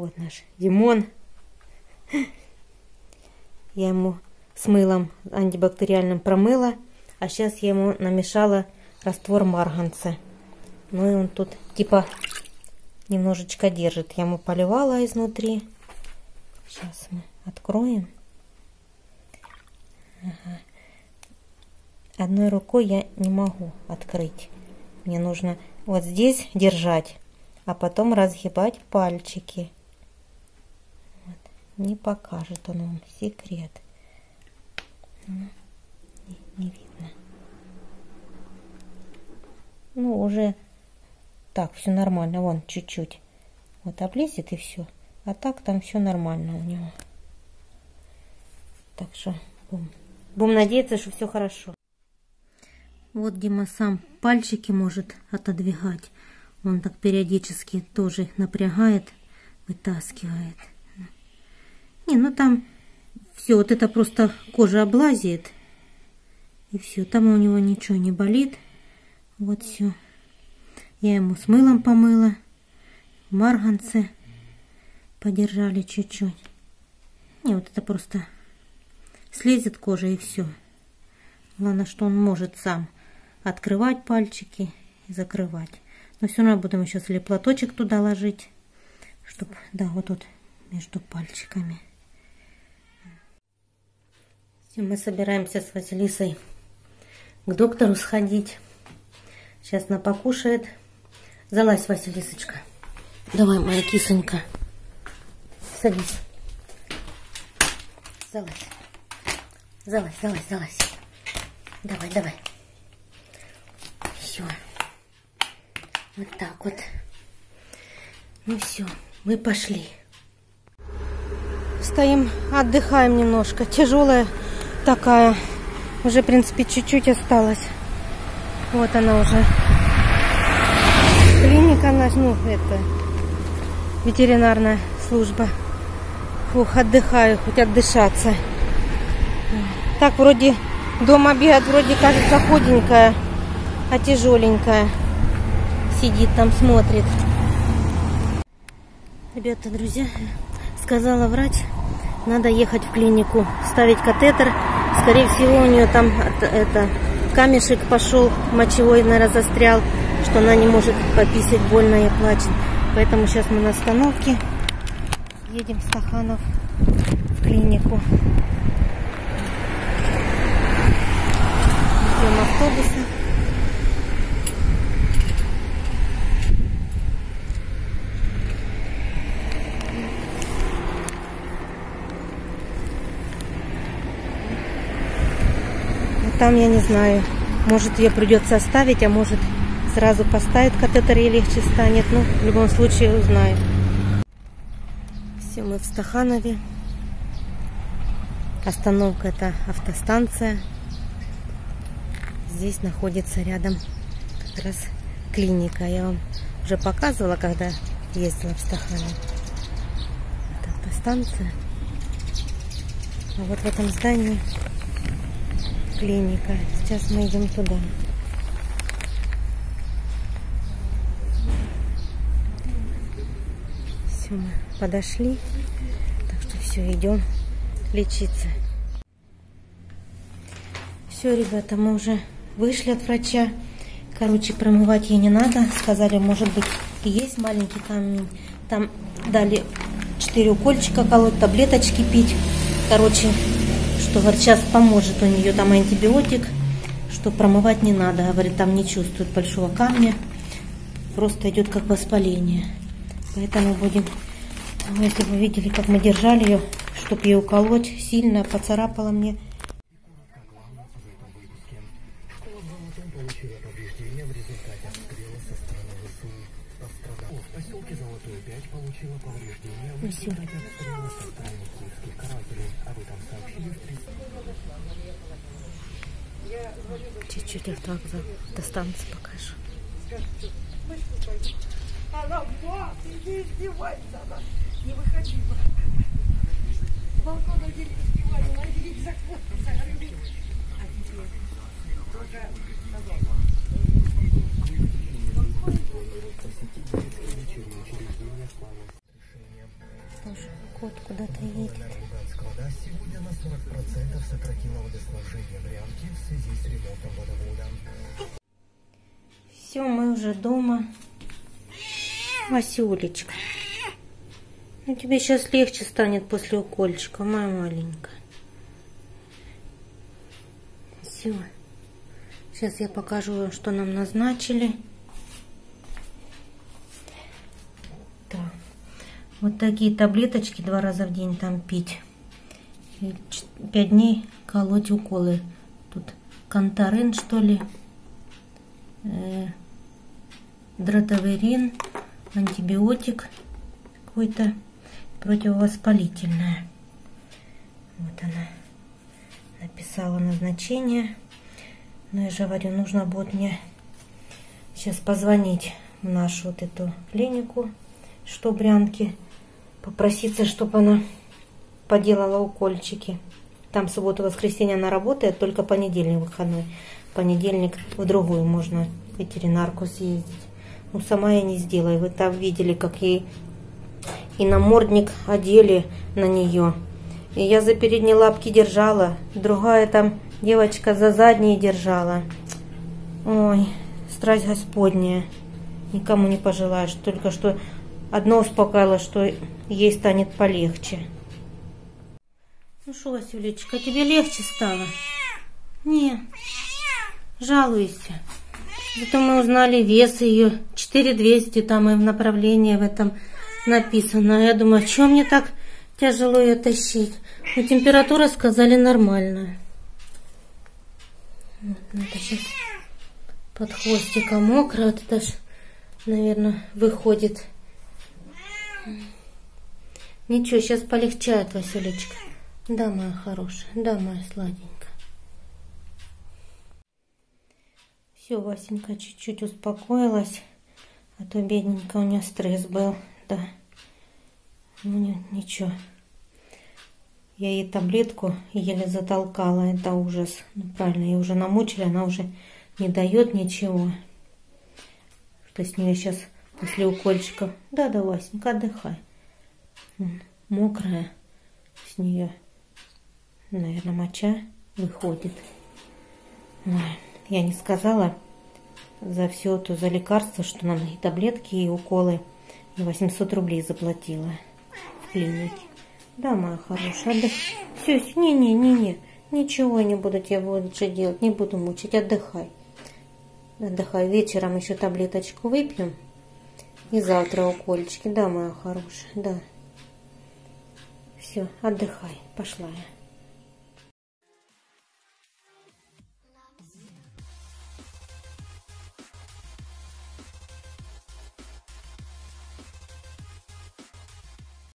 Вот наш Димон. Я ему с мылом антибактериальным промыла, а сейчас я ему намешала раствор марганца. Ну и он тут типа немножечко держит. Я ему поливала изнутри. Сейчас мы откроем. Ага. Одной рукой я не могу открыть. Мне нужно вот здесь держать, а потом разгибать пальчики. Вот. Не покажет он вам секрет. Не видно. Ну, уже так, все нормально. Вон, чуть-чуть. Вот облезет и все. А так там все нормально у него. Так что будем надеяться, что все хорошо. Вот Дима сам пальчики может отодвигать. Он так периодически тоже их напрягает, вытаскивает. Не, ну там все, вот это просто кожа облазит. И все, там у него ничего не болит. Вот все. Я ему с мылом помыла. Марганцы подержали чуть-чуть. Не, вот это просто слезет кожа и все. Главное, что он может сам открывать пальчики и закрывать. Но все равно будем еще лоплаточек туда ложить, чтобы, да, вот тут между пальчиками. Все, мы собираемся с Василисой к доктору сходить. Сейчас она покушает. Залазь, Василисочка. Давай, моя кисонька. Садись. Залазь. Залазь, залазь, залазь. Давай, давай. Все. Вот так вот. Ну все, мы пошли. Стоим, отдыхаем немножко. Тяжелая такая. Уже, в принципе, чуть-чуть осталось. Вот она уже. Клиника наша, ну, это ветеринарная служба. Фух, отдыхаю, хоть отдышаться. Так вроде дома бегать, вроде кажется худенькая, а тяжеленькая. Сидит там, смотрит. Ребята, друзья, сказала врач, надо ехать в клинику, ставить катетер. Скорее всего, у нее там это камешек пошел мочевой, наверное, застрял, что она не может пописать, больно и плачет. Поэтому сейчас мы на остановке едем в Стаханов в клинику. Идем автобуса. Там, я не знаю, может, ее придется оставить, а может, сразу поставят катетер и легче станет. Ну, в любом случае, узнаю. Все, мы в Стаханове. Остановка – это автостанция. Здесь находится рядом как раз клиника. Я вам уже показывала, когда ездила в Стаханове. Это автостанция. А вот в этом здании клиника. Сейчас мы идем туда. Все, мы подошли. Так что все, идем лечиться. Все, ребята, мы уже вышли от врача. Короче, промывать ей не надо. Сказали, может быть, и есть маленький камень. Там дали 4 укольчика колоть, таблеточки пить. Короче, что сейчас поможет у нее там антибиотик, что промывать не надо. Говорит, там не чувствует большого камня, просто идет как воспаление. Поэтому будем, если вы видели, как мы держали ее, чтобы ее уколоть, сильно поцарапала мне. Чуть-чуть автовокзал, до станции покажу. Она вон, иди издевайся, она не выходила. Балкон один издевали, она один закон, загорели. А теперь только на балкон. Пароход куда-то едет. Вода сегодня на 40% сократила водоснабжение Брянки в связи с ремонтом водовода. Все, мы уже дома. Васюлечка, ну тебе сейчас легче станет после укольчика, моя маленькая. Все. Сейчас я покажу, что нам назначили. Так. Вот такие таблеточки 2 раза в день там пить. И 5 дней колоть уколы. Тут кантарин, что ли, дротоверин, антибиотик какой-то, противовоспалительное. Вот она написала назначение. Но я же говорю, нужно будет мне сейчас позвонить в нашу вот эту клинику, что Брянки, попроситься, чтобы она поделала укольчики. Там суббота-воскресенье она работает, только понедельник выходной. Понедельник в другую можно в ветеринарку съездить. Ну, сама я не сделаю. Вы там видели, как ей и намордник одели на нее. И я за передние лапки держала. Другая там девочка за задние держала. Ой, страсть Господня. Никому не пожелаешь. Только что одно успокаивало, что ей станет полегче. Ну что, Васюлечка, тебе легче стало? Не, жалуйся. Зато мы узнали вес ее. 4200 там и в направлении в этом написано. Я думаю, что мне так тяжело ее тащить? Но температура, сказали, нормальная. Вот, надо сейчас под хвостиком мокро. Вот это ж, наверное, выходит. Ничего, сейчас полегчает, Василечка. Да, моя хорошая, да, моя сладенькая. Все, Васенька чуть-чуть успокоилась. А то бедненько у нее стресс был, да. Ну, ничего. Я ей таблетку еле затолкала. Это ужас. Ну, правильно, ее уже намучили. Она уже не дает ничего. Что с нее сейчас после укольчиков? Да, Васенька, отдыхай. Мокрая с нее, наверное, моча выходит. Ой, я не сказала за все то, за лекарство, что нам и таблетки, и уколы. 800 рублей заплатила в клинике. Да, моя хорошая, отдыхай. Все, не, ничего не буду тебе больше делать, не буду мучить, отдыхай. Отдыхай, вечером еще таблеточку выпьем и завтра укольчики. Да, моя хорошая, да. Все, отдыхай, пошла я.